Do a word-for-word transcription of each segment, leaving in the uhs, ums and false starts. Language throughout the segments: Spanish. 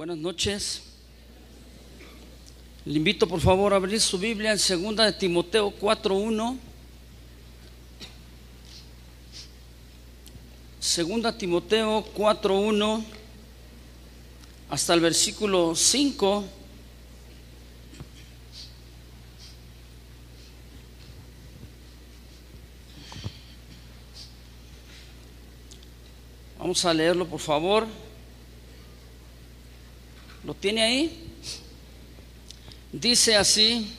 Buenas noches. Le invito por favor a abrir su Biblia en segunda de Timoteo cuatro uno. segunda Timoteo cuatro uno hasta el versículo cinco. Vamos a leerlo, por favor. ¿Lo tiene ahí? Dice así: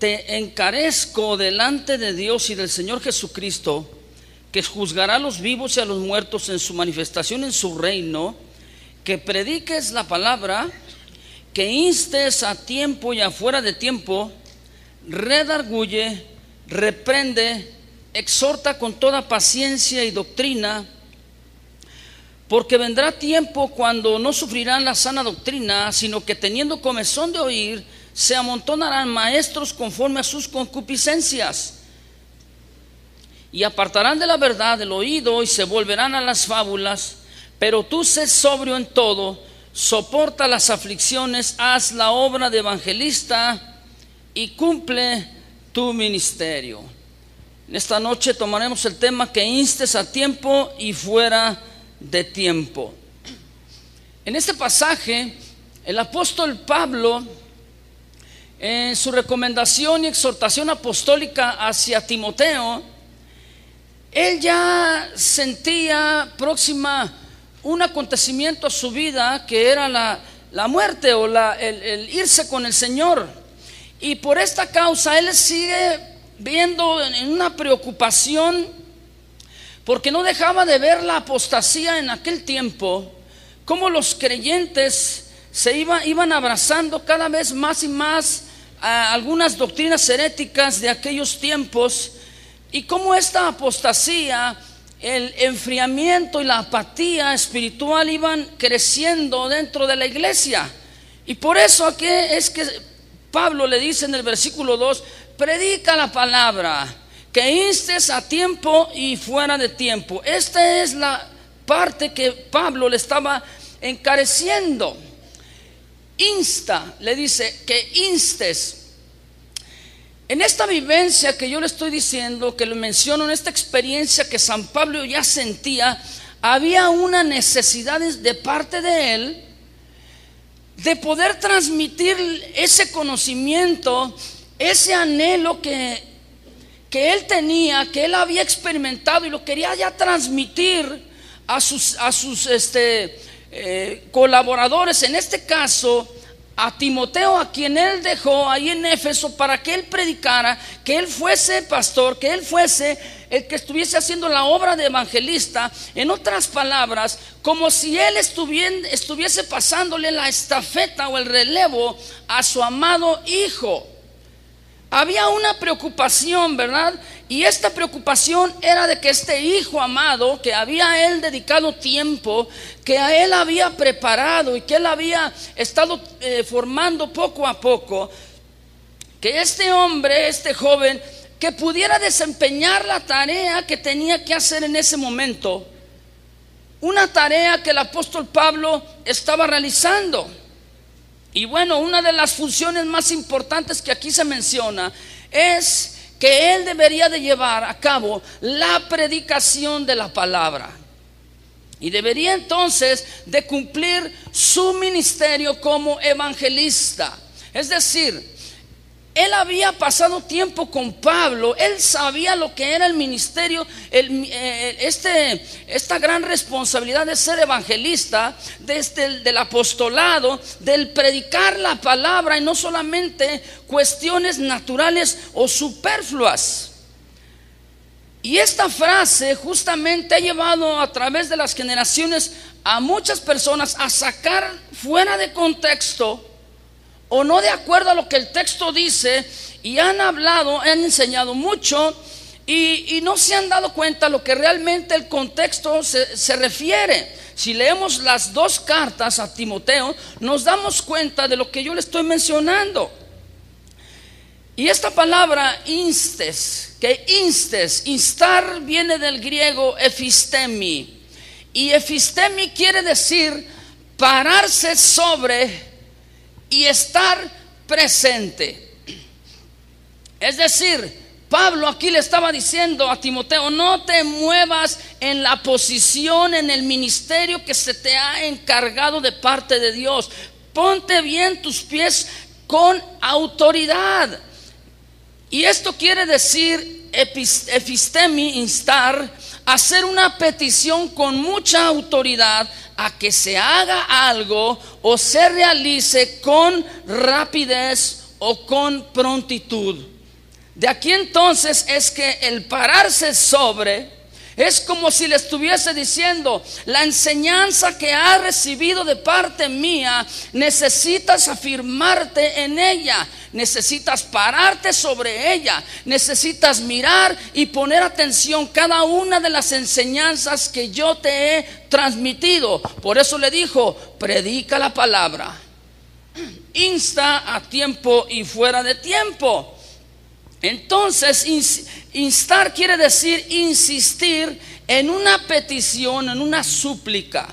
te encarezco delante de Dios y del Señor Jesucristo, que juzgará a los vivos y a los muertos en su manifestación en su reino, que prediques la palabra, que instes a tiempo y afuera de tiempo, redarguye, reprende, exhorta con toda paciencia y doctrina. Porque vendrá tiempo cuando no sufrirán la sana doctrina, sino que teniendo comezón de oír, se amontonarán maestros conforme a sus concupiscencias, y apartarán de la verdad el oído y se volverán a las fábulas. Pero tú sé sobrio en todo, soporta las aflicciones, haz la obra de evangelista y cumple tu ministerio. En esta noche tomaremos el tema que instes a tiempo y fuera de tiempo. En este pasaje, el apóstol Pablo, en su recomendación y exhortación apostólica hacia Timoteo, él ya sentía próxima un acontecimiento a su vida que era la, la muerte o la, el, el irse con el Señor, y por esta causa él sigue viendo en una preocupación, porque no dejaba de ver la apostasía en aquel tiempo, cómo los creyentes se iba, iban abrazando cada vez más y más a algunas doctrinas heréticas de aquellos tiempos, y cómo esta apostasía, el enfriamiento y la apatía espiritual iban creciendo dentro de la iglesia. Y por eso aquí es que Pablo le dice en el versículo dos: predica la palabra, que instes a tiempo y fuera de tiempo. Esta es la parte que Pablo le estaba encareciendo. Insta, le dice, que instes. En esta vivencia que yo le estoy diciendo, que lo menciono, en esta experiencia que San Pablo ya sentía, había una necesidad de parte de él de poder transmitir ese conocimiento, ese anhelo que que él tenía, que él había experimentado, y lo quería ya transmitir a sus, a sus este, eh, colaboradores, en este caso a Timoteo, a quien él dejó ahí en Éfeso para que él predicara, que él fuese pastor, que él fuese el que estuviese haciendo la obra de evangelista. En otras palabras, como si él estuviese, estuviese pasándole la estafeta o el relevo a su amado hijo. Había una preocupación, ¿verdad? Y esta preocupación era de que este hijo amado, que había él dedicado tiempo, que a él había preparado y que él había estado eh, formando poco a poco, que este hombre, este joven, que pudiera desempeñar la tarea que tenía que hacer en ese momento, una tarea que el apóstol Pablo estaba realizando. Y bueno, una de las funciones más importantes que aquí se menciona es que él debería de llevar a cabo la predicación de la palabra, y debería entonces de cumplir su ministerio como evangelista. Es decir, él había pasado tiempo con Pablo, él sabía lo que era el ministerio, el, eh, este, esta gran responsabilidad de ser evangelista, de este, del apostolado, del predicar la palabra, y no solamente cuestiones naturales o superfluas. Y esta frase justamente ha llevado a través de las generaciones a muchas personas a sacar fuera de contexto o no de acuerdo a lo que el texto dice, y han hablado, han enseñado mucho, y, y no se han dado cuenta lo que realmente el contexto se, se refiere. Si leemos las dos cartas a Timoteo, nos damos cuenta de lo que yo le estoy mencionando. Y esta palabra instes, que instes, instar viene del griego efistemi, y efistemi quiere decir pararse sobre y estar presente. Es decir, Pablo aquí le estaba diciendo a Timoteo: no te muevas en la posición, en el ministerio que se te ha encargado de parte de Dios. Ponte bien tus pies con autoridad. Y esto quiere decir, efistemi, instar, hacer una petición con mucha autoridad a que se haga algo o se realice con rapidez o con prontitud. De aquí entonces es que el pararse sobre es como si le estuviese diciendo: la enseñanza que has recibido de parte mía, necesitas afirmarte en ella, necesitas pararte sobre ella, necesitas mirar y poner atención cada una de las enseñanzas que yo te he transmitido. Por eso le dijo: predica la palabra, insta a tiempo y fuera de tiempo. Entonces, instar quiere decir insistir en una petición, en una súplica,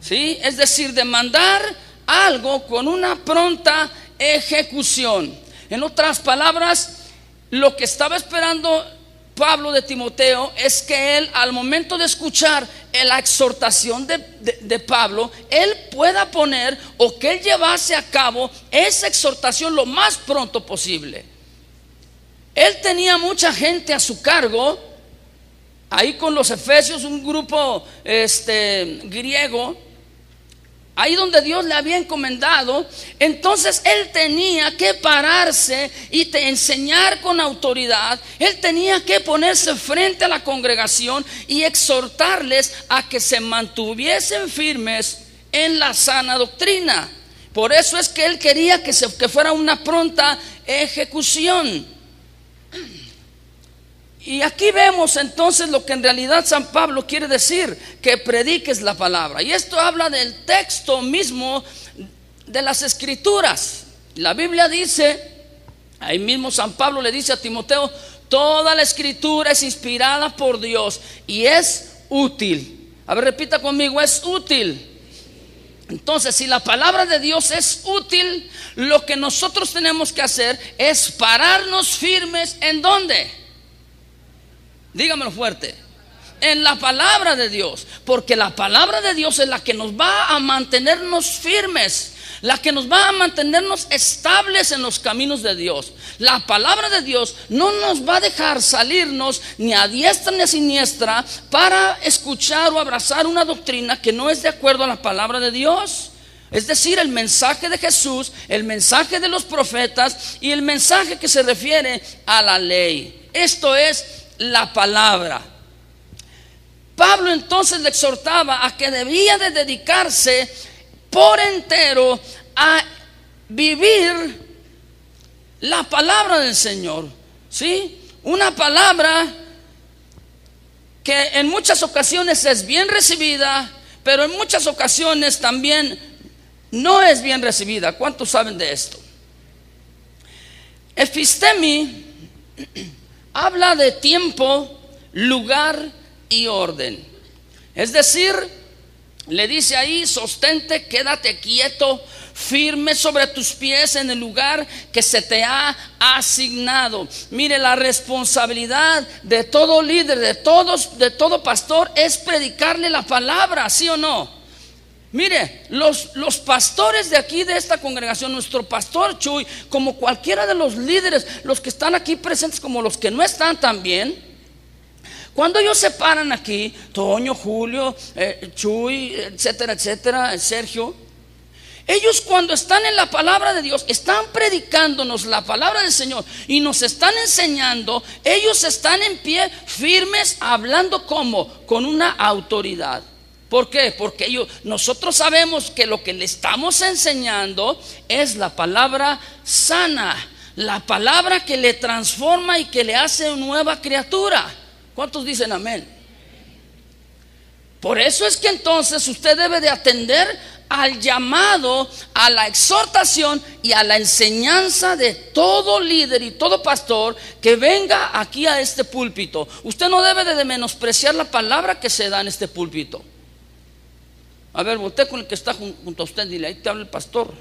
¿sí? Es decir, demandar algo con una pronta ejecución. En otras palabras, lo que estaba esperando Pablo de Timoteo es que él, al momento de escuchar la exhortación de, de, de Pablo, él pueda poner, o que él llevase a cabo esa exhortación lo más pronto posible. Él tenía mucha gente a su cargo, ahí con los efesios, un grupo este, griego, ahí donde Dios le había encomendado. Entonces él tenía que pararse y te enseñar con autoridad. Él tenía que ponerse frente a la congregación y exhortarles a que se mantuviesen firmes en la sana doctrina. Por eso es que él quería que, se, que fuera una pronta ejecución. Y aquí vemos entonces lo que en realidad San Pablo quiere decir: que prediques la palabra. Y esto habla del texto mismo de las Escrituras. La Biblia dice, ahí mismo San Pablo le dice a Timoteo: toda la Escritura es inspirada por Dios y es útil. A ver, repita conmigo: es útil. Entonces, si la palabra de Dios es útil, lo que nosotros tenemos que hacer es pararnos firmes. ¿En dónde? Dígamelo fuerte. En la palabra de Dios, porque la palabra de Dios es la que nos va a mantenernos firmes, la que nos va a mantenernos estables en los caminos de Dios. La palabra de Dios no nos va a dejar salirnos ni a diestra ni a siniestra para escuchar o abrazar una doctrina que no es de acuerdo a la palabra de Dios. Es decir, el mensaje de Jesús, el mensaje de los profetas y el mensaje que se refiere a la ley. Esto es la palabra. Pablo entonces le exhortaba a que debía de dedicarse por entero a vivir la palabra del Señor, ¿sí? Una palabra que en muchas ocasiones es bien recibida, pero en muchas ocasiones también no es bien recibida. ¿Cuántos saben de esto? Efistemi habla de tiempo, lugar y orden. Es decir, le dice ahí: sostente, quédate quieto, firme sobre tus pies en el lugar que se te ha asignado. Mire, la responsabilidad de todo líder, de todos, de todo pastor, es predicarle la palabra, ¿sí o no? Mire, los, los pastores de aquí, de esta congregación, nuestro pastor Chuy, como cualquiera de los líderes, los que están aquí presentes como los que no están también, cuando ellos se paran aquí, Toño, Julio, eh, Chuy, etcétera, etcétera, Sergio, ellos cuando están en la palabra de Dios, están predicándonos la palabra del Señor y nos están enseñando. Ellos están en pie firmes, hablando como con una autoridad. ¿Por qué? Porque ellos, nosotros sabemos que lo que le estamos enseñando es la palabra sana, la palabra que le transforma y que le hace nueva criatura. ¿Cuántos dicen amén? Por eso es que entonces usted debe de atender al llamado, a la exhortación y a la enseñanza de todo líder y todo pastor que venga aquí a este púlpito. Usted no debe de menospreciar la palabra que se da en este púlpito. A ver, usted con el que está junto a usted, dile, ahí te habla el pastor.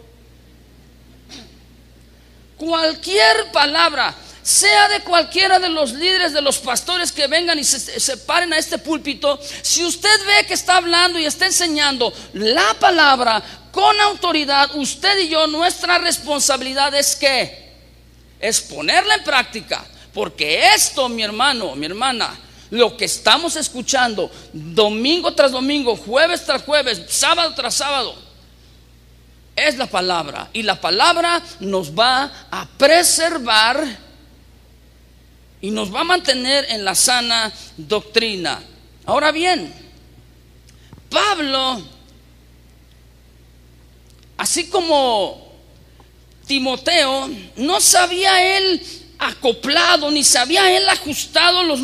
Cualquier palabra, sea de cualquiera de los líderes, de los pastores que vengan y se, se paren a este púlpito, si usted ve que está hablando y está enseñando la palabra con autoridad, usted y yo, nuestra responsabilidad es que es ponerla en práctica. Porque esto, mi hermano, mi hermana, lo que estamos escuchando domingo tras domingo, jueves tras jueves, sábado tras sábado, es la palabra. Y la palabra nos va a preservar y nos va a mantener en la sana doctrina. Ahora bien, Pablo, así como Timoteo, no sabía él acoplado, ni se había él ajustado los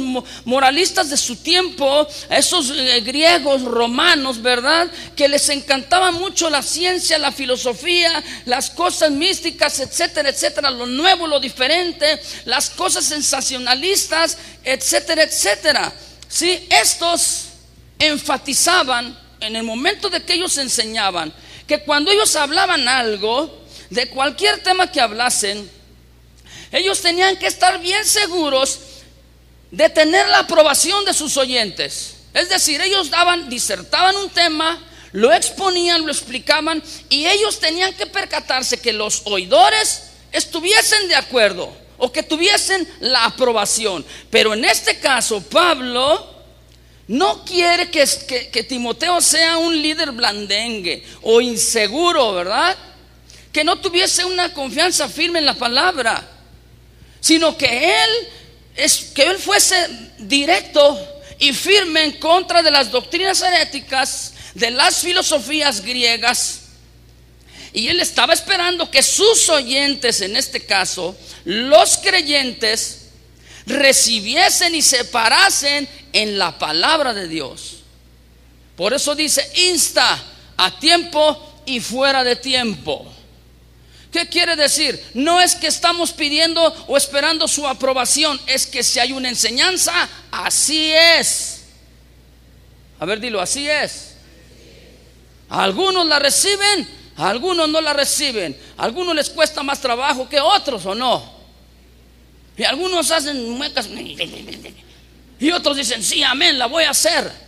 moralistas de su tiempo, a esos eh, griegos, romanos, ¿verdad?, que les encantaba mucho la ciencia, la filosofía, las cosas místicas, etcétera, etcétera, lo nuevo, lo diferente, las cosas sensacionalistas, etcétera, etcétera. ¿Sí? Estos enfatizaban en el momento de que ellos enseñaban que cuando ellos hablaban algo, de cualquier tema que hablasen, ellos tenían que estar bien seguros de tener la aprobación de sus oyentes. Es decir, ellos daban, disertaban un tema, lo exponían, lo explicaban, y ellos tenían que percatarse que los oidores estuviesen de acuerdo o que tuviesen la aprobación. Pero en este caso, Pablo no quiere que, que, que Timoteo sea un líder blandengue o inseguro, ¿verdad?, que no tuviese una confianza firme en la palabra, sino que él, es, que él fuese directo y firme en contra de las doctrinas heréticas, de las filosofías griegas. Y él estaba esperando que sus oyentes, en este caso, los creyentes, recibiesen y se parasen en la palabra de Dios. Por eso dice, insta a tiempo y fuera de tiempo. ¿Qué quiere decir? No es que estamos pidiendo o esperando su aprobación, es que si hay una enseñanza, así es. A ver, dilo, así es. Algunos la reciben, algunos no la reciben. Algunos les cuesta más trabajo que otros, ¿o no? Y algunos hacen muecas y otros dicen, sí, amén, la voy a hacer.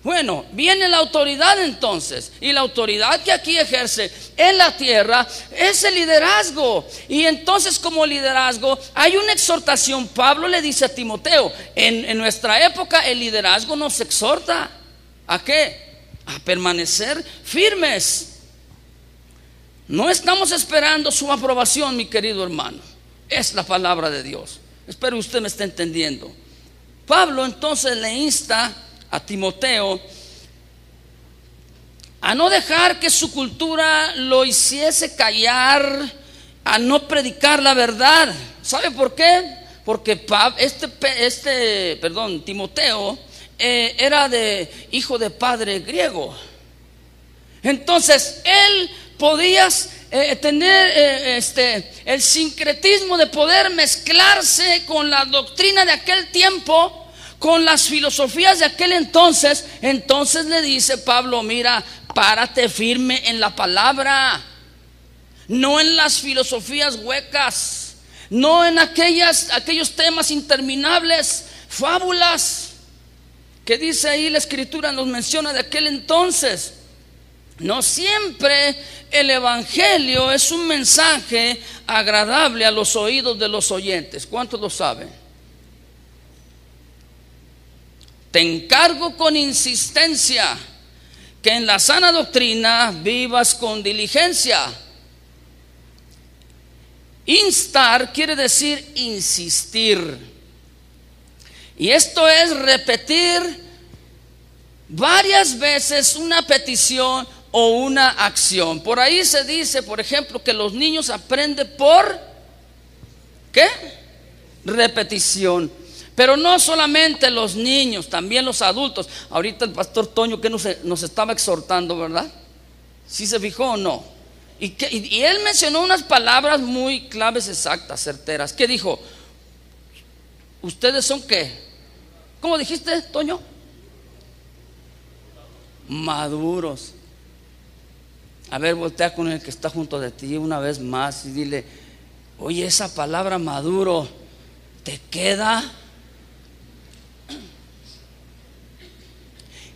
Bueno, viene la autoridad entonces, y la autoridad que aquí ejerce en la tierra es el liderazgo. Y entonces, como liderazgo, hay una exhortación. Pablo le dice a Timoteo, en, en nuestra época el liderazgo nos exhorta ¿a qué? A permanecer firmes. No estamos esperando su aprobación, mi querido hermano, es la palabra de Dios. Espero que usted me esté entendiendo. Pablo entonces le insta a Timoteo a no dejar que su cultura lo hiciese callar, a no predicar la verdad. ¿Sabe por qué? Porque este, este perdón, Timoteo eh, era de hijo de padre griego. Entonces él podía eh, tener eh, este, el sincretismo de poder mezclarse con la doctrina de aquel tiempo, con las filosofías de aquel entonces. Entonces le dice Pablo, mira, párate firme en la palabra, no en las filosofías huecas, no en aquellas, aquellos temas interminables, fábulas, que dice ahí la escritura, nos menciona de aquel entonces. No siempre el evangelio es un mensaje agradable a los oídos de los oyentes. ¿Cuántos lo saben? Te encargo con insistencia que en la sana doctrina vivas con diligencia. Instar quiere decir insistir, y esto es repetir varias veces una petición o una acción. Por ahí se dice, por ejemplo, que los niños aprenden por ¿qué? Repetición. Pero no solamente los niños, también los adultos. Ahorita el pastor Toño que nos, nos estaba exhortando, ¿verdad? ¿Sí se fijó o no? Y, que, y, y él mencionó unas palabras muy claves, exactas, certeras. ¿Qué dijo? ¿Ustedes son qué? ¿Cómo dijiste, Toño? maduros. A ver, voltea con el que está junto de ti una vez más y dile: oye, esa palabra maduro, ¿te queda?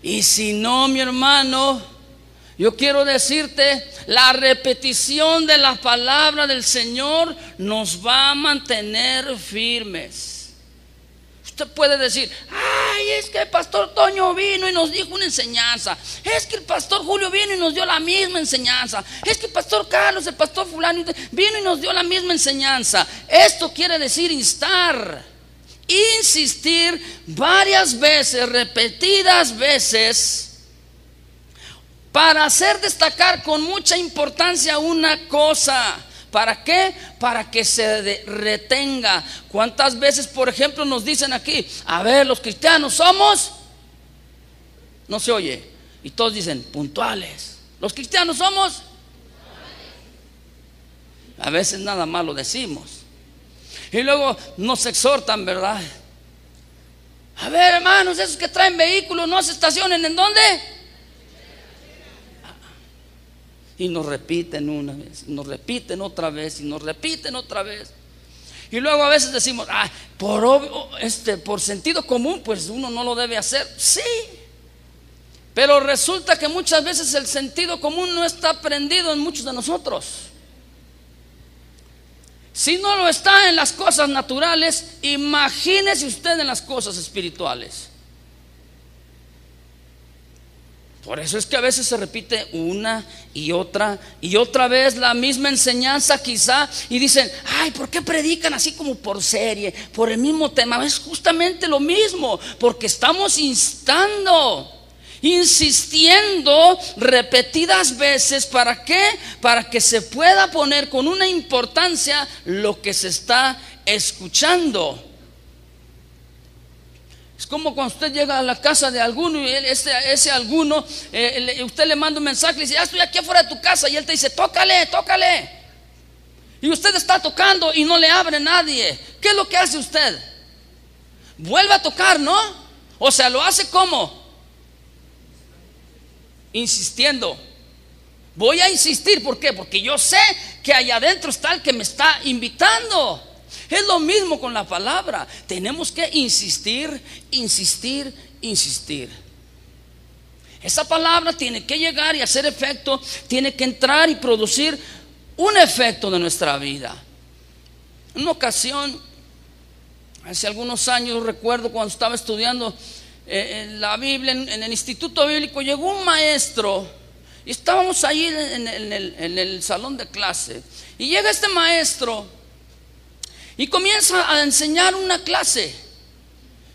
Y si no, mi hermano, yo quiero decirte, la repetición de la palabra del Señor nos va a mantener firmes. Usted puede decir: ay, es que el pastor Toño vino y nos dijo una enseñanza, es que el pastor Julio vino y nos dio la misma enseñanza, es que el pastor Carlos, el pastor fulano vino y nos dio la misma enseñanza. Esto quiere decir instar, insistir varias veces, repetidas veces, para hacer destacar con mucha importancia una cosa. ¿Para qué? Para que se retenga. ¿Cuántas veces, por ejemplo, nos dicen aquí: a ver, los cristianos somos, no se oye, y todos dicen puntuales, los cristianos somos. A veces nada más lo decimos. Y luego nos exhortan, ¿verdad? A ver, hermanos, esos que traen vehículos no se estacionen, ¿en dónde? Y nos repiten una vez, nos repiten otra vez, y nos repiten otra vez. Y luego a veces decimos: ah, por obvio, este, por sentido común, pues uno no lo debe hacer. Sí, pero resulta que muchas veces el sentido común no está aprendido en muchos de nosotros. Si no lo está en las cosas naturales, imagínese usted en las cosas espirituales. Por eso es que a veces se repite una y otra y otra vez la misma enseñanza, quizá, y dicen: ay, ¿por qué predican así como por serie, por el mismo tema? Es justamente lo mismo, porque estamos instando, insistiendo repetidas veces. ¿Para qué? Para que se pueda poner con una importancia lo que se está escuchando. Es como cuando usted llega a la casa de alguno y él, ese, ese alguno, eh, le, usted le manda un mensaje y dice: ya estoy aquí afuera de tu casa, y él te dice: tócale, tócale, y usted está tocando y no le abre nadie. ¿Qué es lo que hace usted? Vuelve a tocar, ¿no? O sea, lo hace como insistiendo. Voy a insistir, ¿por qué? Porque yo sé que allá adentro está el que me está invitando. Es lo mismo con la palabra. Tenemos que insistir, insistir, insistir. Esa palabra tiene que llegar y hacer efecto, tiene que entrar y producir un efecto de nuestra vida. En una ocasión, hace algunos años, recuerdo cuando estaba estudiando en la Biblia, en el instituto bíblico, llegó un maestro y estábamos ahí en el, en, el, en el salón de clase, y llega este maestro y comienza a enseñar una clase,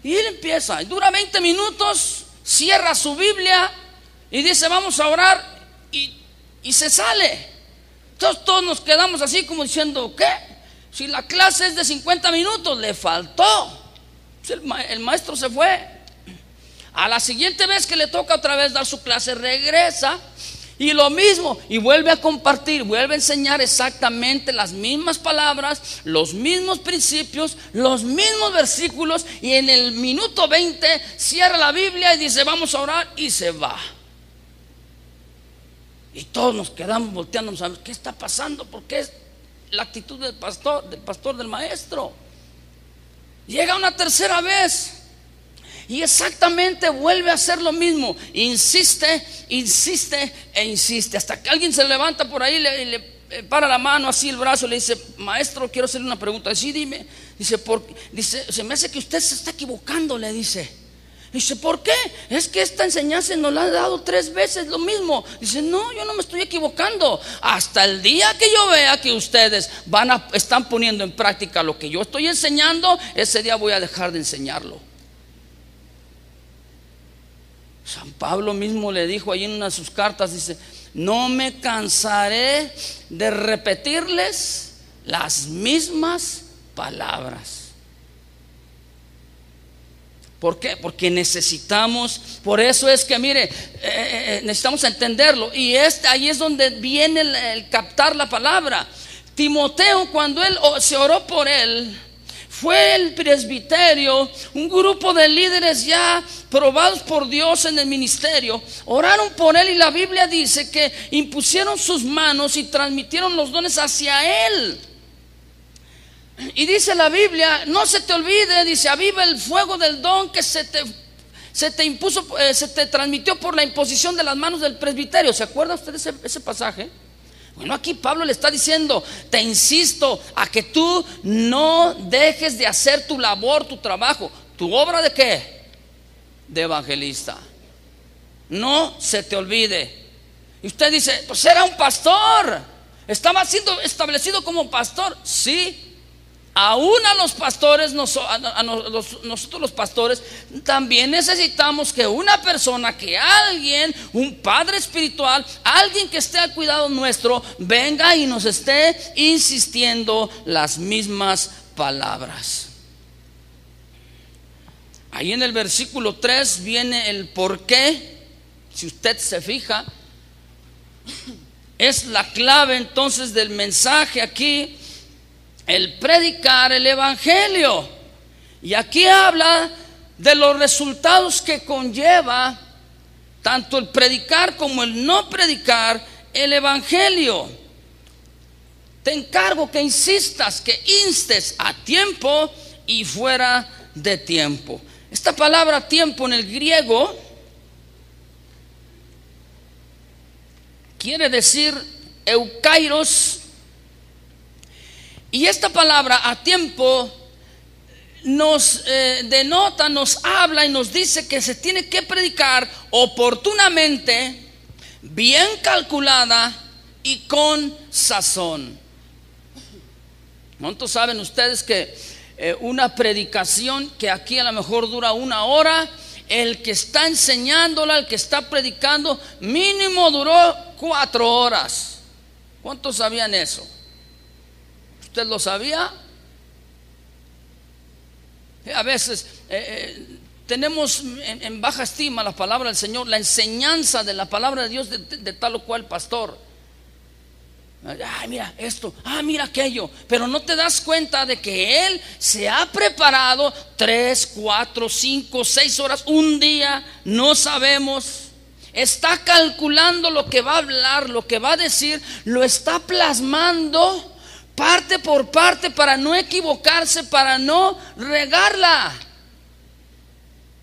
y él empieza, dura veinte minutos, cierra su Biblia y dice: vamos a orar, y, y se sale. Entonces todos nos quedamos así como diciendo: ¿qué? Si la clase es de cincuenta minutos, le faltó. El, ma- el maestro se fue. A la siguiente vez que le toca otra vez dar su clase, regresa y lo mismo, y vuelve a compartir, vuelve a enseñar exactamente las mismas palabras, los mismos principios, los mismos versículos, y en el minuto veinte cierra la Biblia y dice: vamos a orar, y se va. Y todos nos quedamos volteándonos a ver qué está pasando, porque es la actitud del pastor, del pastor, del maestro. Llega una tercera vez y exactamente vuelve a hacer lo mismo. Insiste, insiste e insiste, hasta que alguien se levanta por ahí y le, le para la mano, así el brazo, le dice: maestro, quiero hacerle una pregunta. Sí, dime. Dice: por, dice, se me hace que usted se está equivocando, le dice. Dice: ¿por qué? Es que esta enseñanza nos la ha dado tres veces lo mismo. Dice: no, yo no me estoy equivocando. Hasta el día que yo vea que ustedes van a, están poniendo en práctica lo que yo estoy enseñando, ese día voy a dejar de enseñarlo. San Pablo mismo le dijo ahí en una de sus cartas, dice: no me cansaré de repetirles las mismas palabras. ¿Por qué? Porque necesitamos, por eso es que mire, eh, necesitamos entenderlo, y este, ahí es donde viene el, el captar la palabra. Timoteo, cuando él se oró por él, Fue el presbiterio, un grupo de líderes ya probados por Dios en el ministerio, oraron por él, y la Biblia dice que impusieron sus manos y transmitieron los dones hacia él. Y dice la Biblia, no se te olvide, dice, aviva el fuego del don que se te, se te impuso, eh, se te transmitió por la imposición de las manos del presbiterio. ¿Se acuerdan ustedes ese, ese pasaje? Bueno, aquí Pablo le está diciendo, te insisto a que tú no dejes de hacer tu labor, tu trabajo, tu obra de qué? De evangelista. No se te olvide. Y usted dice, pues era un pastor, estaba siendo establecido como pastor. Sí, aún a los pastores, nos, a, a nos, nosotros los pastores también necesitamos que una persona, que alguien, un padre espiritual, alguien que esté al cuidado nuestro, venga y nos esté insistiendo las mismas palabras. Ahí en el versículo tres viene el por qué. Si usted se fija, es la clave entonces del mensaje aquí, el predicar el evangelio. Y aquí habla de los resultados que conlleva tanto el predicar como el no predicar el evangelio. Te encargo que insistas, que instes a tiempo y fuera de tiempo. Esta palabra tiempo en el griego quiere decir eukairos. Y esta palabra a tiempo nos eh, denota, nos habla y nos dice que se tiene que predicar oportunamente, bien calculada y con sazón. ¿Cuántos saben ustedes que eh, una predicación que aquí a lo mejor dura una hora, el que está enseñándola, el que está predicando, mínimo duró cuatro horas? ¿Cuántos sabían eso? ¿Usted lo sabía? A veces eh, eh, tenemos en, en baja estima la palabra del Señor, la enseñanza de la palabra de Dios de, de, de tal o cual pastor. Ay, mira esto, ah, mira aquello. Pero no te das cuenta de que él se ha preparado tres, cuatro, cinco, seis horas, un día, no sabemos. Está calculando lo que va a hablar, lo que va a decir, lo está plasmando parte por parte para no equivocarse, para no regarla.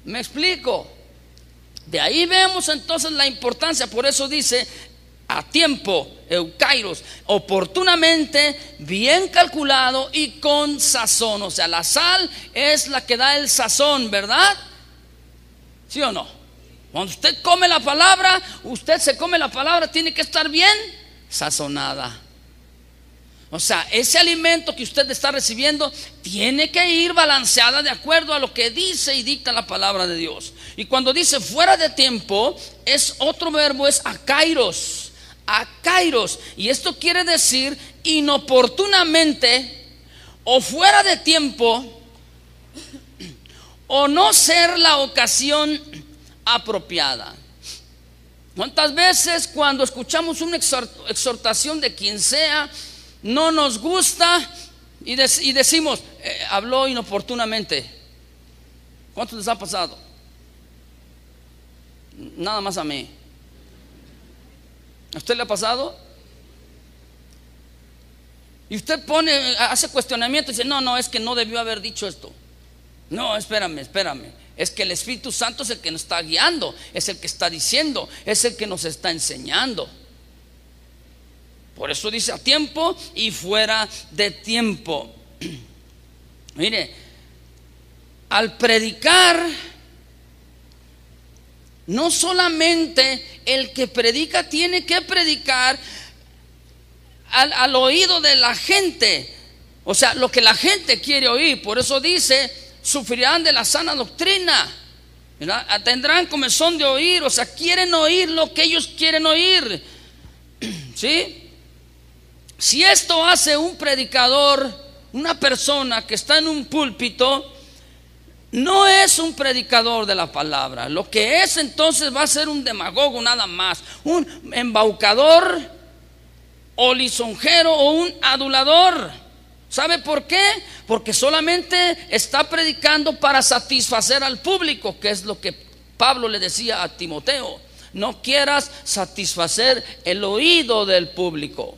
¿Me explico? De ahí vemos entonces la importancia. Por eso dice a tiempo, eukairos, oportunamente, bien calculado y con sazón. O sea, la sal es la que da el sazón, ¿verdad? ¿Sí o no? Cuando usted come la palabra, usted se come la palabra, tiene que estar bien sazonada. O sea, ese alimento que usted está recibiendo tiene que ir balanceada de acuerdo a lo que dice y dicta la palabra de Dios. Y cuando dice fuera de tiempo, es otro verbo, es akairos, akairos. Y esto quiere decir inoportunamente, o fuera de tiempo, o no ser la ocasión apropiada. ¿Cuántas veces cuando escuchamos una exhortación de quien sea, no nos gusta y, dec y decimos, eh, habló inoportunamente? ¿Cuántos les ha pasado? Nada más a mí. ¿A usted le ha pasado? Y usted pone, hace cuestionamiento y dice, no, no, es que no debió haber dicho esto. No, espérame, espérame. Es que el Espíritu Santo es el que nos está guiando, es el que está diciendo, es el que nos está enseñando. Por eso dice a tiempo y fuera de tiempo. Mire, al predicar, no solamente el que predica tiene que predicar al, al oído de la gente, o sea, lo que la gente quiere oír. Por eso dice, sufrirán de la sana doctrina, ¿verdad? Tendrán comezón de oír, o sea, quieren oír lo que ellos quieren oír, ¿sí? Si esto hace un predicador, una persona que está en un púlpito, no es un predicador de la palabra. Lo que es entonces va a ser un demagogo nada más, un embaucador o lisonjero o un adulador. ¿Sabe por qué? Porque solamente está predicando para satisfacer al público, que es lo que Pablo le decía a Timoteo. No quieras satisfacer el oído del público,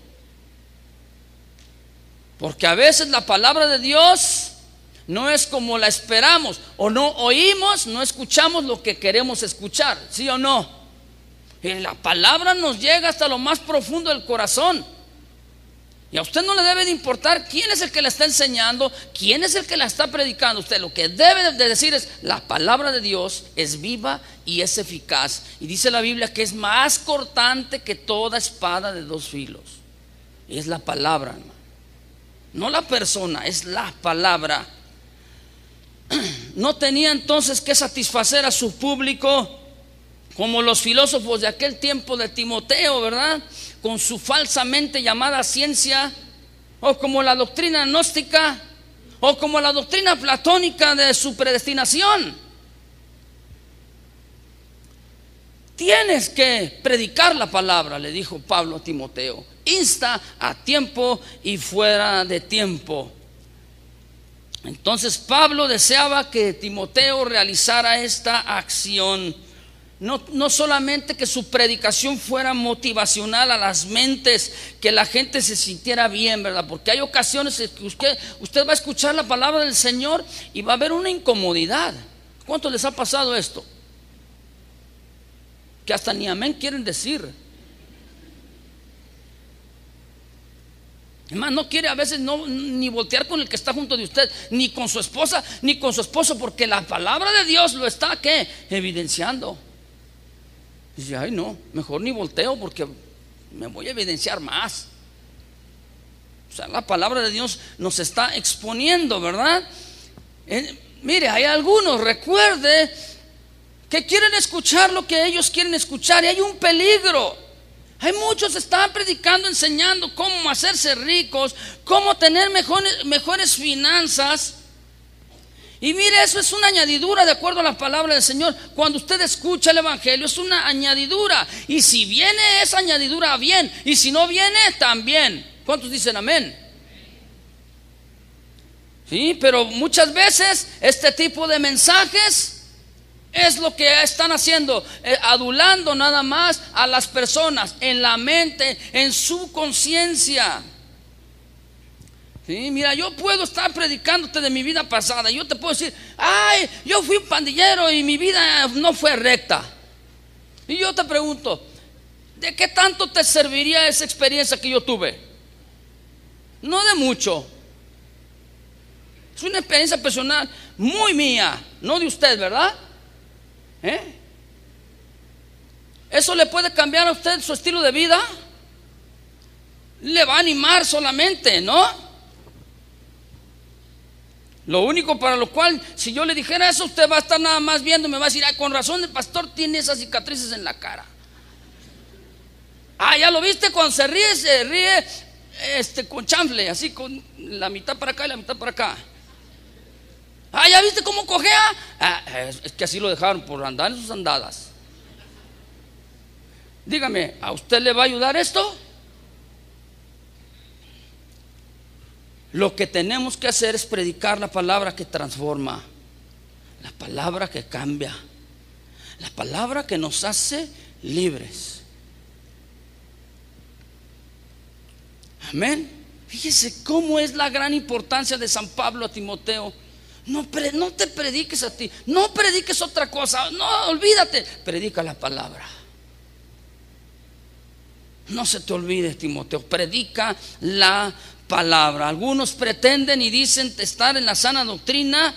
porque a veces la palabra de Dios no es como la esperamos, o no oímos, no escuchamos lo que queremos escuchar, ¿sí o no? Y la palabra nos llega hasta lo más profundo del corazón. Y a usted no le debe de importar quién es el que la está enseñando, quién es el que la está predicando. Usted lo que debe de decir es: la palabra de Dios es viva y es eficaz, y dice la Biblia que es más cortante que toda espada de dos filos. Y es la palabra, hermano, no la persona, es la palabra. No tenía entonces que satisfacer a su público como los filósofos de aquel tiempo de Timoteo, ¿verdad?, con su falsamente llamada ciencia, o como la doctrina gnóstica, o como la doctrina platónica de su predestinación. Tienes que predicar la palabra, le dijo Pablo a Timoteo. Insta a tiempo y fuera de tiempo. Entonces Pablo deseaba que Timoteo realizara esta acción. No, no solamente que su predicación fuera motivacional a las mentes, que la gente se sintiera bien, ¿verdad? Porque hay ocasiones que usted, usted va a escuchar la palabra del Señor y va a haber una incomodidad. ¿Cuánto les ha pasado esto? Que hasta ni amén quieren decir. Además, no quiere a veces no, ni voltear con el que está junto de usted, ni con su esposa, ni con su esposo, porque la palabra de Dios lo está, ¿qué?, evidenciando. Dice: ay, no, mejor ni volteo porque me voy a evidenciar más. O sea, la palabra de Dios nos está exponiendo, ¿verdad? Eh, mire, hay algunos, recuerde, que quieren escuchar lo que ellos quieren escuchar, y hay un peligro. Hay muchos que están predicando, enseñando cómo hacerse ricos, cómo tener mejores, mejores finanzas. Y mire, eso es una añadidura de acuerdo a la palabra del Señor. Cuando usted escucha el evangelio, es una añadidura. Y si viene esa añadidura, bien. Y si no viene, también. ¿Cuántos dicen amén? Sí, pero muchas veces este tipo de mensajes es lo que están haciendo, eh, adulando nada más a las personas en la mente, en su conciencia. Sí, mira, yo puedo estar predicándote de mi vida pasada. Yo te puedo decir: ay, yo fui un pandillero y mi vida no fue recta. Y yo te pregunto: ¿de qué tanto te serviría esa experiencia que yo tuve? No de mucho. Es una experiencia personal muy mía, no de usted, ¿verdad? ¿Eh? ¿Eso le puede cambiar a usted su estilo de vida? Le va a animar solamente, ¿no? Lo único para lo cual, si yo le dijera eso, usted va a estar nada más viendo, me va a decir: ay, con razón el pastor tiene esas cicatrices en la cara. Ah, ya lo viste, cuando se ríe, se ríe este, con chanfle, así con la mitad para acá y la mitad para acá. Ah, ya viste cómo cojea. Ah, es que así lo dejaron por andar en sus andadas. Dígame, ¿a usted le va a ayudar esto? Lo que tenemos que hacer es predicar la palabra que transforma, la palabra que cambia, la palabra que nos hace libres. Amén. Fíjese cómo es la gran importancia de San Pablo a Timoteo. No, no te prediques a ti, no prediques otra cosa, no, olvídate, predica la palabra. No se te olvide, Timoteo, predica la palabra. Palabra. Algunos pretenden y dicen estar en la sana doctrina,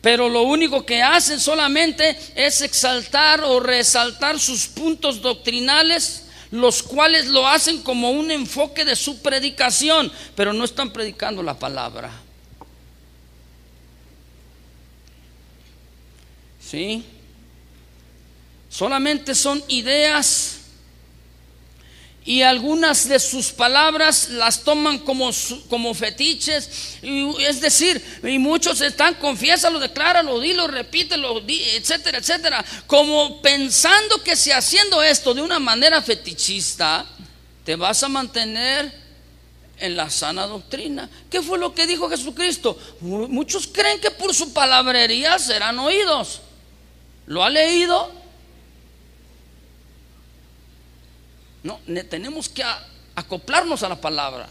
pero lo único que hacen solamente es exaltar o resaltar sus puntos doctrinales, los cuales lo hacen como un enfoque de su predicación, pero no están predicando la palabra. ¿Sí? Solamente son ideas. Y algunas de sus palabras las toman como, como fetiches. Y, es decir, y muchos están, confiésalo, decláralo, dilo, repítelo, di, etcétera, etcétera. Como pensando que si haciendo esto de una manera fetichista te vas a mantener en la sana doctrina. ¿Qué fue lo que dijo Jesucristo? Muchos creen que por su palabrería serán oídos. ¿Lo ha leído? No, tenemos que acoplarnos a la palabra.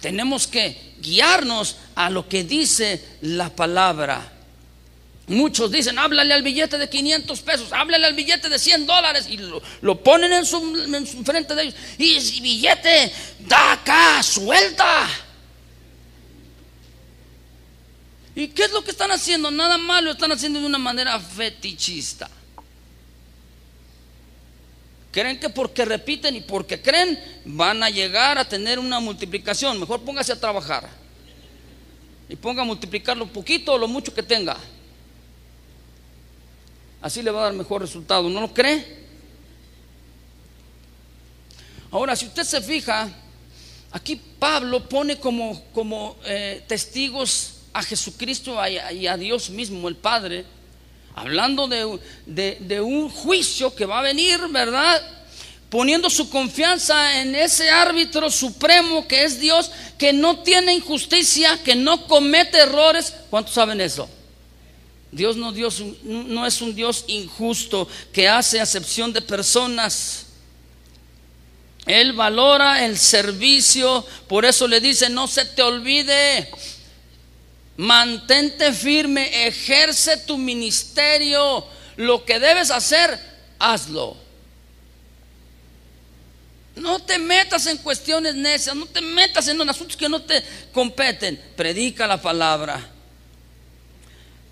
Tenemos que guiarnos a lo que dice la palabra. Muchos dicen, háblale al billete de quinientos pesos, háblale al billete de cien dólares, y lo, lo ponen en su, en su frente de ellos. Y si billete, da acá, suelta. ¿Y qué es lo que están haciendo? Nada más lo están haciendo de una manera fetichista. Creen que porque repiten y porque creen van a llegar a tener una multiplicación. Mejor póngase a trabajar y ponga a multiplicar lo poquito o lo mucho que tenga. Así le va a dar mejor resultado, ¿no lo cree? Ahora, si usted se fija, aquí Pablo pone como, como eh, testigos a Jesucristo y a Dios mismo, el Padre, hablando de, de, de un juicio que va a venir, ¿verdad? Poniendo su confianza en ese árbitro supremo que es Dios, que no tiene injusticia, que no comete errores. ¿Cuántos saben eso? Dios no, Dios no es un Dios injusto que hace acepción de personas. Él valora el servicio, por eso le dice, no se te olvide, mantente firme, ejerce tu ministerio, lo que debes hacer, hazlo. No te metas en cuestiones necias, no te metas en asuntos que no te competen, predica la palabra.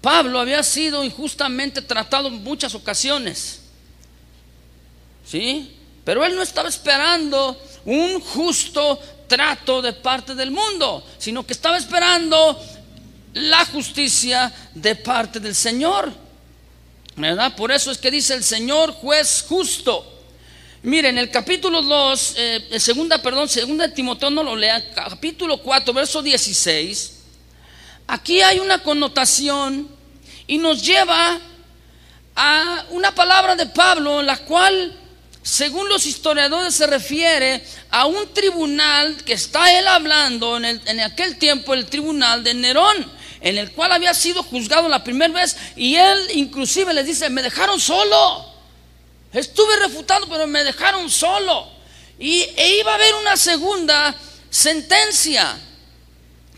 Pablo había sido injustamente tratado en muchas ocasiones, ¿sí? Pero él no estaba esperando un justo trato de parte del mundo, sino que estaba esperando la justicia de parte del Señor, ¿verdad? Por eso es que dice el Señor juez justo. Miren, el capítulo dos, eh, segunda, perdón, segunda de Timoteo, no lo lean, capítulo cuatro, verso dieciséis. Aquí hay una connotación y nos lleva a una palabra de Pablo, la cual, según los historiadores, se refiere a un tribunal que está él hablando en, el, en aquel tiempo, el tribunal de Nerón, en el cual había sido juzgado la primera vez, y él inclusive les dice, me dejaron solo, estuve refutando pero me dejaron solo, y e iba a haber una segunda sentencia,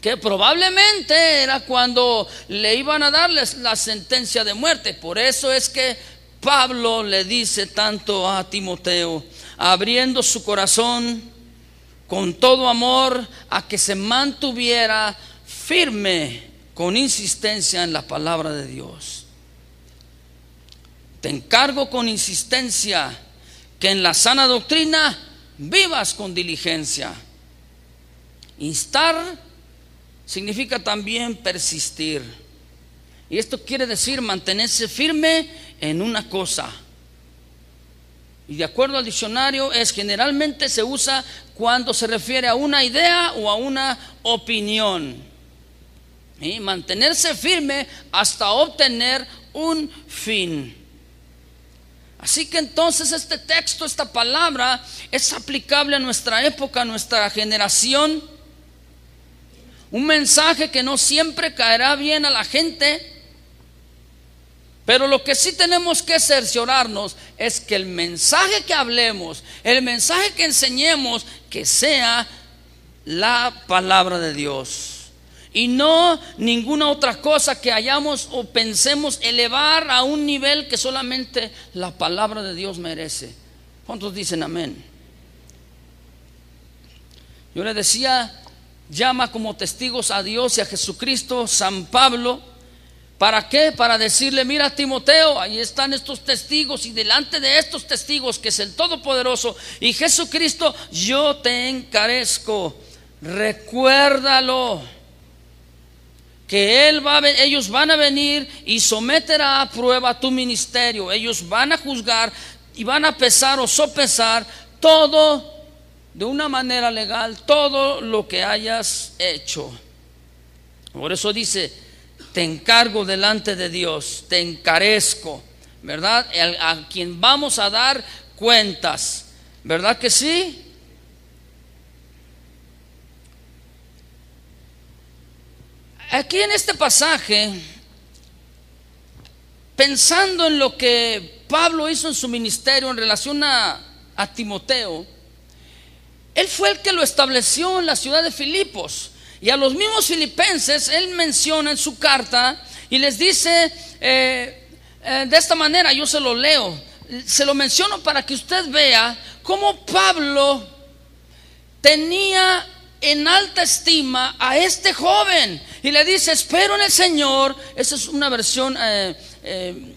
que probablemente era cuando le iban a darles la sentencia de muerte. Por eso es que Pablo le dice tanto a Timoteo, abriendo su corazón con todo amor, a que se mantuviera firme con insistencia en la palabra de Dios. Te encargo con insistencia que en la sana doctrina vivas con diligencia. Instar significa también persistir, y esto quiere decir mantenerse firme en una cosa, y de acuerdo al diccionario es generalmente se usa cuando se refiere a una idea o a una opinión, y mantenerse firme hasta obtener un fin. Así que entonces este texto, esta palabra es aplicable a nuestra época, a nuestra generación. Un mensaje que no siempre caerá bien a la gente, pero lo que sí tenemos que cerciorarnos es que el mensaje que hablemos, el mensaje que enseñemos, que sea la palabra de Dios y no ninguna otra cosa que hayamos o pensemos elevar a un nivel que solamente la palabra de Dios merece. ¿Cuántos dicen amén? Yo le decía, llama como testigos a Dios y a Jesucristo, San Pablo. ¿Para qué? Para decirle, mira Timoteo, ahí están estos testigos, y delante de estos testigos, que es el Todopoderoso y Jesucristo, yo te encarezco, recuérdalo, que él va a, ellos van a venir y someterá a prueba tu ministerio. Ellos van a juzgar y van a pesar o sopesar todo de una manera legal, todo lo que hayas hecho. Por eso dice, te encargo delante de Dios, te encarezco, ¿verdad? A quien vamos a dar cuentas, ¿verdad que sí? Aquí en este pasaje, pensando en lo que Pablo hizo en su ministerio en relación a, a Timoteo, él fue el que lo estableció en la ciudad de Filipos. Y a los mismos filipenses él menciona en su carta y les dice eh, eh, de esta manera, yo se lo leo, se lo menciono para que usted vea cómo Pablo tenía en alta estima a este joven, y le dice: espero en el Señor. Esa es una versión eh, eh,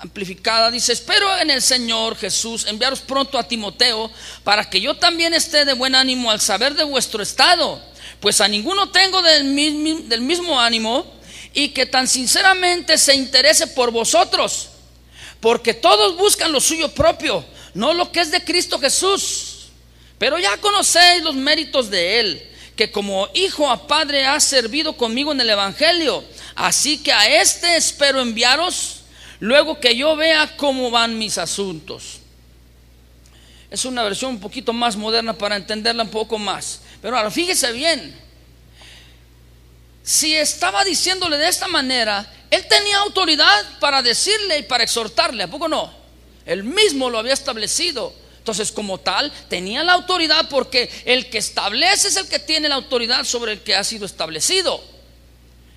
amplificada. Dice: espero en el Señor Jesús enviaros pronto a Timoteo, para que yo también esté de buen ánimo al saber de vuestro estado, pues a ninguno tengo del mismo, del mismo ánimo, y que tan sinceramente se interese por vosotros, porque todos buscan lo suyo propio, no lo que es de Cristo Jesús. Pero ya conocéis los méritos de él, que como hijo a padre ha servido conmigo en el evangelio. Así que a este espero enviaros, luego que yo vea cómo van mis asuntos. Es una versión un poquito más moderna para entenderla un poco más. Pero ahora fíjese bien, si estaba diciéndole de esta manera, él tenía autoridad para decirle y para exhortarle, ¿a poco no? Él mismo lo había establecido. Entonces, como tal, tenía la autoridad, porque el que establece es el que tiene la autoridad sobre el que ha sido establecido,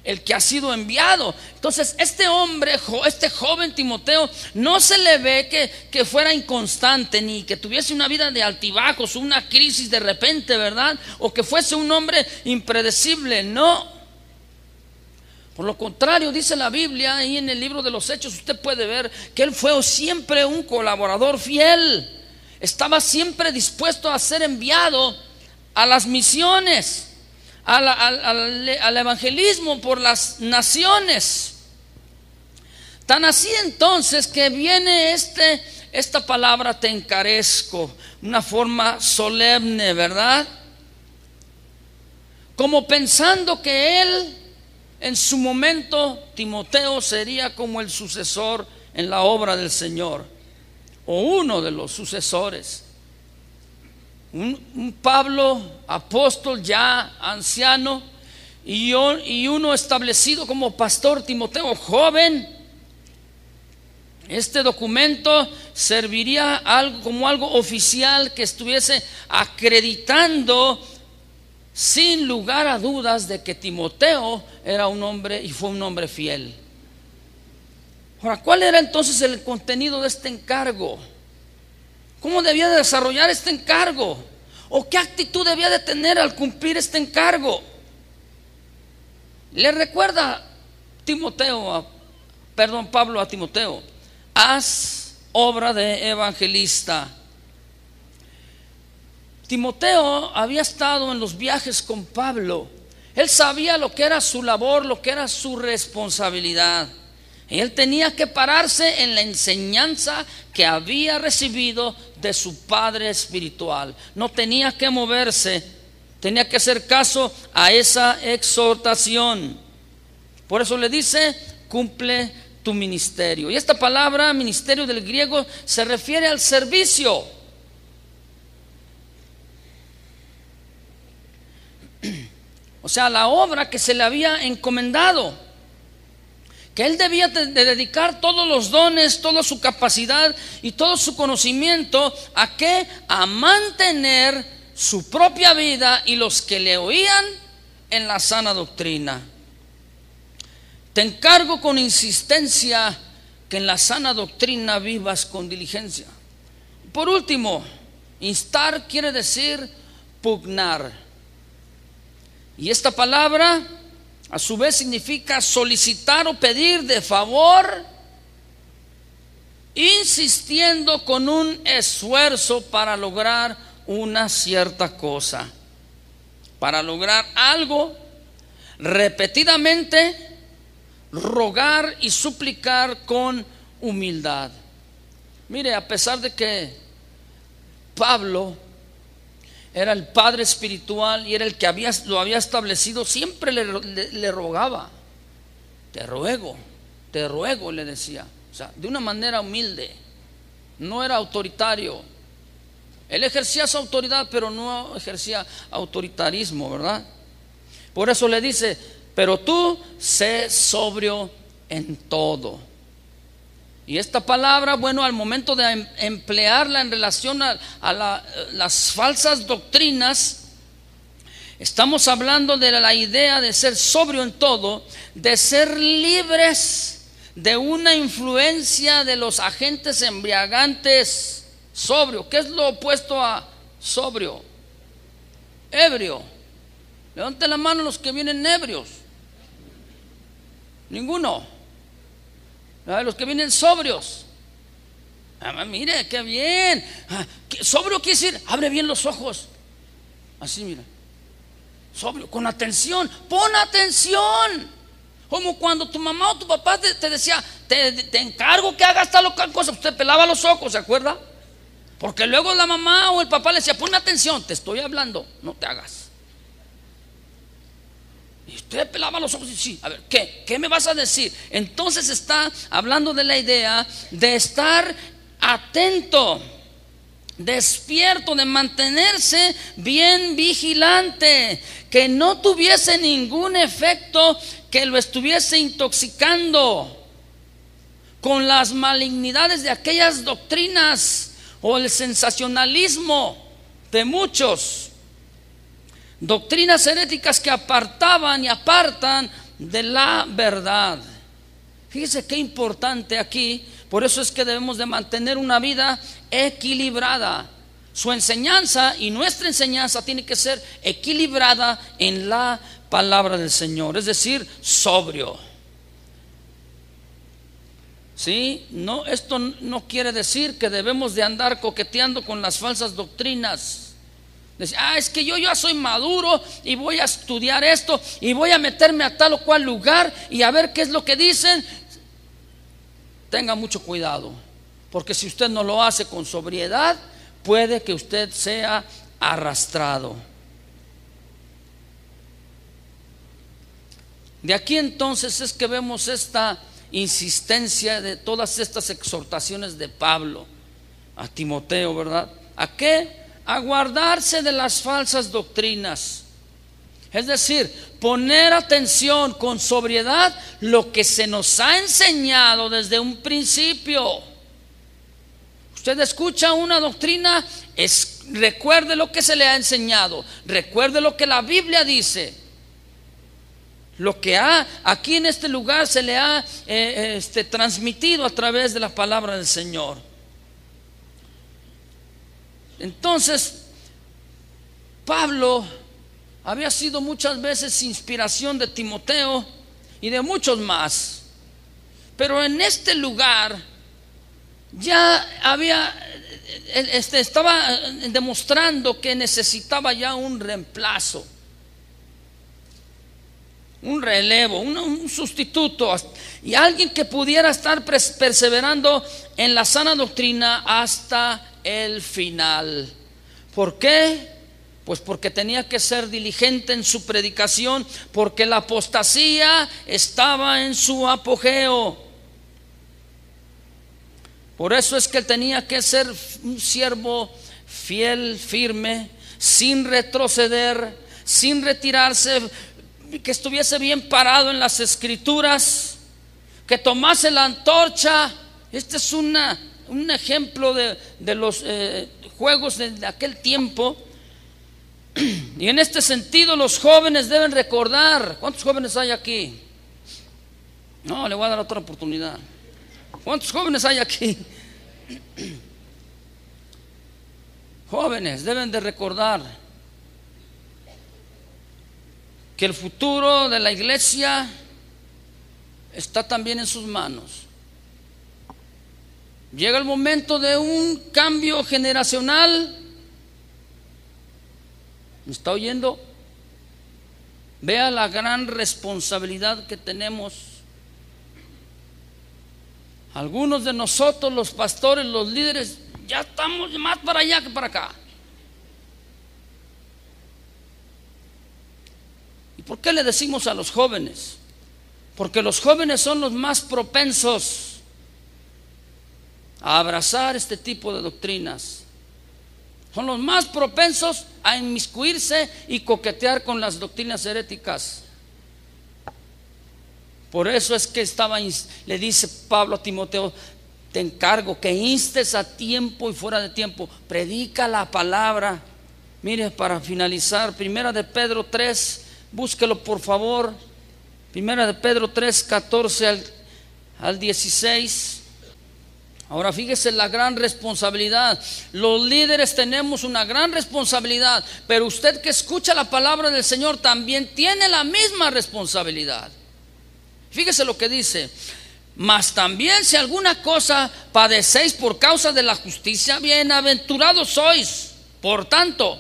el que ha sido enviado. Entonces, este hombre, este joven Timoteo, no se le ve que, que fuera inconstante, ni que tuviese una vida de altibajos, una crisis de repente, ¿verdad? O que fuese un hombre impredecible, no. Por lo contrario, dice la Biblia, ahí en el libro de los Hechos, usted puede ver que él fue siempre un colaborador fiel. Estaba siempre dispuesto a ser enviado a las misiones, a la, a, a, al evangelismo por las naciones. Tan así entonces que viene este, esta palabra: te encarezco, una forma solemne, ¿verdad? Como pensando que él, en su momento, Timoteo sería como el sucesor en la obra del Señor, o uno de los sucesores, un, un Pablo apóstol ya anciano, y, yo, y uno establecido como pastor, Timoteo joven. Este documento serviría algo, como algo oficial que estuviese acreditando sin lugar a dudas de que Timoteo era un hombre y fue un hombre fiel. Ahora, ¿cuál era entonces el contenido de este encargo? ¿Cómo debía de desarrollar este encargo? ¿O qué actitud debía de tener al cumplir este encargo? Le recuerda Timoteo, a, perdón, Pablo a Timoteo: haz obra de evangelista. Timoteo había estado en los viajes con Pablo. Él sabía lo que era su labor, lo que era su responsabilidad. Él tenía que pararse en la enseñanza que había recibido de su padre espiritual. No tenía que moverse, tenía que hacer caso a esa exhortación. Por eso le dice: cumple tu ministerio. Y esta palabra, ministerio, del griego, se refiere al servicio. O sea, la obra que se le había encomendado, que él debía de dedicar todos los dones, toda su capacidad y todo su conocimiento. ¿A qué? A mantener su propia vida y los que le oían en la sana doctrina. Te encargo con insistencia que en la sana doctrina vivas con diligencia. Por último, instar quiere decir pugnar, y esta palabra a su vez significa solicitar o pedir de favor, insistiendo con un esfuerzo para lograr una cierta cosa, para lograr algo, repetidamente, rogar y suplicar con humildad. Mire, a pesar de que Pablo era el padre espiritual y era el que había, lo había establecido, siempre le, le, le rogaba: te ruego, te ruego, le decía. O sea, de una manera humilde, no era autoritario. Él ejercía su autoridad, pero no ejercía autoritarismo, ¿verdad? Por eso le dice: Pero tú sé sobrio en todo. Y esta palabra, bueno, al momento de emplearla en relación a, a la, las falsas doctrinas, estamos hablando de la idea de ser sobrio en todo, de ser libres de una influencia de los agentes embriagantes. Sobrio, ¿qué es lo opuesto a sobrio? Ebrio. Levanten la mano los que vienen ebrios. Ninguno. Los que vienen sobrios. Ah, mire, qué bien. Ah, sobrio quiere decir, abre bien los ojos. Así, mira. Sobrio, con atención. Pon atención. Como cuando tu mamá o tu papá te, te decía, te, te encargo que hagas tal o tal cosa, usted pelaba los ojos, ¿se acuerda? Porque luego la mamá o el papá le decía, ponme atención, te estoy hablando, no te hagas. Y usted pelaba los ojos y sí, a ver, ¿qué? ¿Qué me vas a decir? Entonces está hablando de la idea de estar atento, despierto, de mantenerse bien vigilante, que no tuviese ningún efecto que lo estuviese intoxicando con las malignidades de aquellas doctrinas o el sensacionalismo de muchos, doctrinas heréticas que apartaban y apartan de la verdad. Fíjese qué importante aquí. Por eso es que debemos de mantener una vida equilibrada. Su enseñanza y nuestra enseñanza tiene que ser equilibrada en la palabra del Señor, es decir, sobrio. ¿Sí? No, esto no quiere decir que debemos de andar coqueteando con las falsas doctrinas. Decir, ah, es que yo ya soy maduro y voy a estudiar esto y voy a meterme a tal o cual lugar y a ver qué es lo que dicen. Tenga mucho cuidado, porque si usted no lo hace con sobriedad, puede que usted sea arrastrado. De aquí entonces es que vemos esta insistencia de todas estas exhortaciones de Pablo a Timoteo, ¿verdad? ¿A qué? A guardarse de las falsas doctrinas. Es decir, poner atención con sobriedad lo que se nos ha enseñado desde un principio. Usted escucha una doctrina, es, recuerde lo que se le ha enseñado, recuerde lo que la Biblia dice. Lo que ha, aquí en este lugar se le ha eh, este, transmitido a través de la palabra del Señor. Entonces, Pablo había sido muchas veces inspiración de Timoteo y de muchos más, pero en este lugar ya había este, estaba demostrando que necesitaba ya un reemplazo, un relevo, un, un sustituto, y alguien que pudiera estar perseverando en la sana doctrina hasta el final. ¿Por qué? Pues porque tenía que ser diligente en su predicación, porque la apostasía estaba en su apogeo. Por eso es que tenía que ser un siervo fiel, firme, sin retroceder, sin retirarse, que estuviese bien parado en las escrituras, que tomase la antorcha. Este es una, un ejemplo de, de los eh, juegos de, de aquel tiempo. Y en este sentido los jóvenes deben recordar. ¿Cuántos jóvenes hay aquí? No, le voy a dar otra oportunidad. ¿Cuántos jóvenes hay aquí? Jóvenes deben de recordar que el futuro de la iglesia está también en sus manos. Llega el momento de un cambio generacional. ¿Me está oyendo? Vea la gran responsabilidad que tenemos. Algunos de nosotros, los pastores, los líderes, ya estamos más para allá que para acá. ¿Y por qué le decimos a los jóvenes? Porque los jóvenes son los más propensos a abrazar este tipo de doctrinas. Son los más propensos a inmiscuirse y coquetear con las doctrinas heréticas. Por eso es que estaba, le dice Pablo a Timoteo: te encargo que instes a tiempo y fuera de tiempo, predica la palabra. Mire, para finalizar, Primera de Pedro tres, búsquelo por favor. Primera de Pedro tres, catorce al, al dieciséis. Ahora fíjese la gran responsabilidad. Los líderes tenemos una gran responsabilidad, pero usted que escucha la palabra del Señor también tiene la misma responsabilidad. Fíjese lo que dice: mas también si alguna cosa padecéis por causa de la justicia, bienaventurados sois. Por tanto,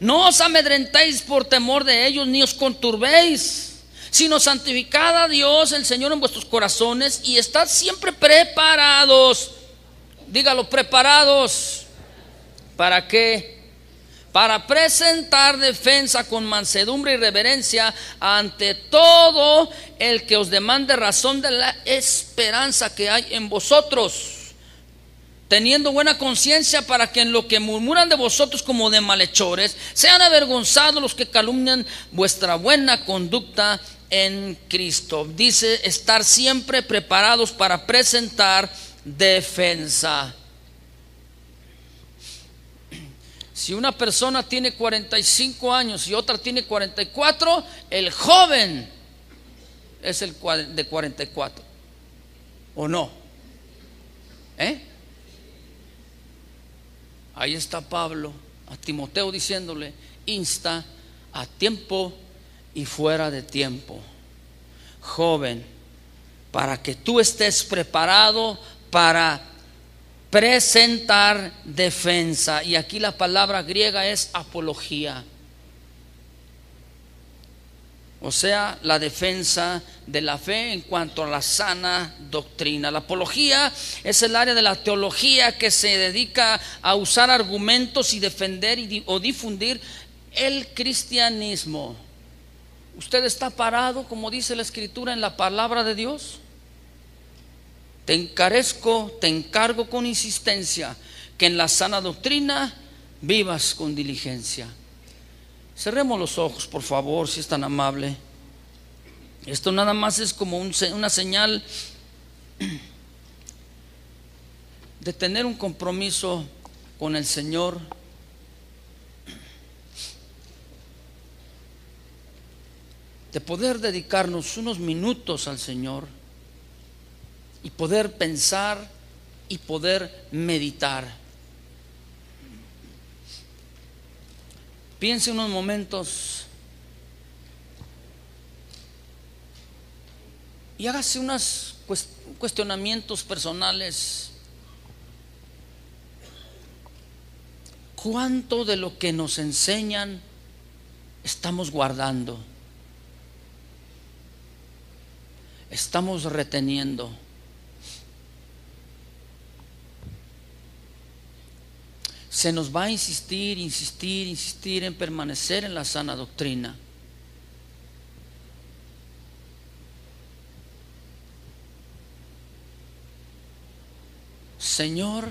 no os amedrentéis por temor de ellos, ni os conturbéis, sino santificad a Dios el Señor en vuestros corazones, y estad siempre preparados. Dígalo, preparados. ¿Para qué? Para presentar defensa con mansedumbre y reverencia ante todo el que os demande razón de la esperanza que hay en vosotros, teniendo buena conciencia, para que en lo que murmuran de vosotros como de malhechores, sean avergonzados los que calumnian vuestra buena conducta en Cristo. Dice estar siempre preparados para presentar defensa. Si una persona tiene cuarenta y cinco años y otra tiene cuarenta y cuatro, el joven es el de cuarenta y cuatro, ¿o no? ¿Eh? Ahí está Pablo a Timoteo diciéndole: insta a tiempo y fuera de tiempo, joven, para que tú estés preparado para presentar defensa. Y aquí la palabra griega es apología, o sea, la defensa de la fe en cuanto a la sana doctrina. La apología es el área de la teología que se dedica a usar argumentos y defender y, o difundir el cristianismo. ¿Usted está parado, como dice la Escritura, en la palabra de Dios? Te encarezco, te encargo con insistencia que en la sana doctrina vivas con diligencia. Cerremos los ojos, por favor, si es tan amable. Esto nada más es como un, una señal de tener un compromiso con el Señor. De poder dedicarnos unos minutos al Señor y poder pensar y poder meditar. Piense unos momentos y hágase unos cuestionamientos personales. ¿Cuánto de lo que nos enseñan estamos guardando? ¿Estamos reteniendo? Se nos va a insistir, insistir, insistir en permanecer en la sana doctrina. Señor,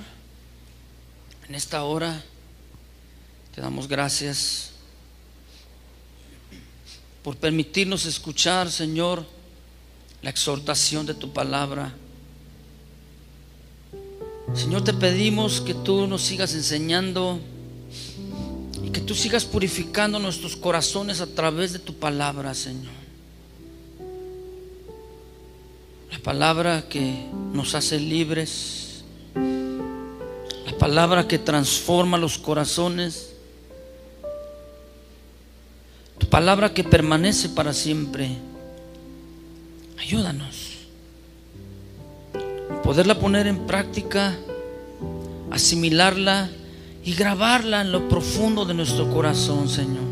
en esta hora te damos gracias por permitirnos escuchar, Señor, la exhortación de tu palabra. Señor, te pedimos que tú nos sigas enseñando y que tú sigas purificando nuestros corazones a través de tu palabra, Señor. La palabra que nos hace libres, la palabra que transforma los corazones, tu palabra que permanece para siempre. Ayúdanos poderla poner en práctica, asimilarla y grabarla en lo profundo de nuestro corazón, Señor.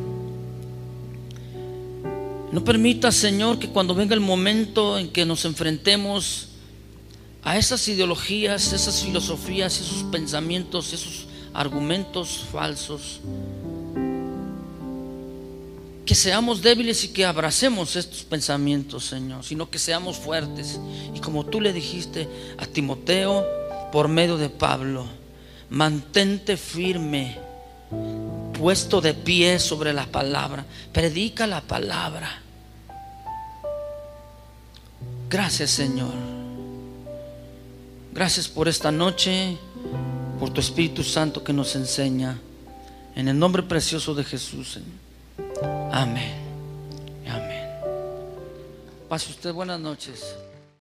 No permita, Señor, que cuando venga el momento en que nos enfrentemos a esas ideologías, esas filosofías, esos pensamientos, esos argumentos falsos, que seamos débiles y que abracemos estos pensamientos, Señor, sino que seamos fuertes. Y como tú le dijiste a Timoteo por medio de Pablo: mantente firme, puesto de pie sobre la palabra, predica la palabra. Gracias, Señor. Gracias por esta noche, por tu Espíritu Santo que nos enseña. En el nombre precioso de Jesús, Señor. Amén. Amén. Pase usted buenas noches.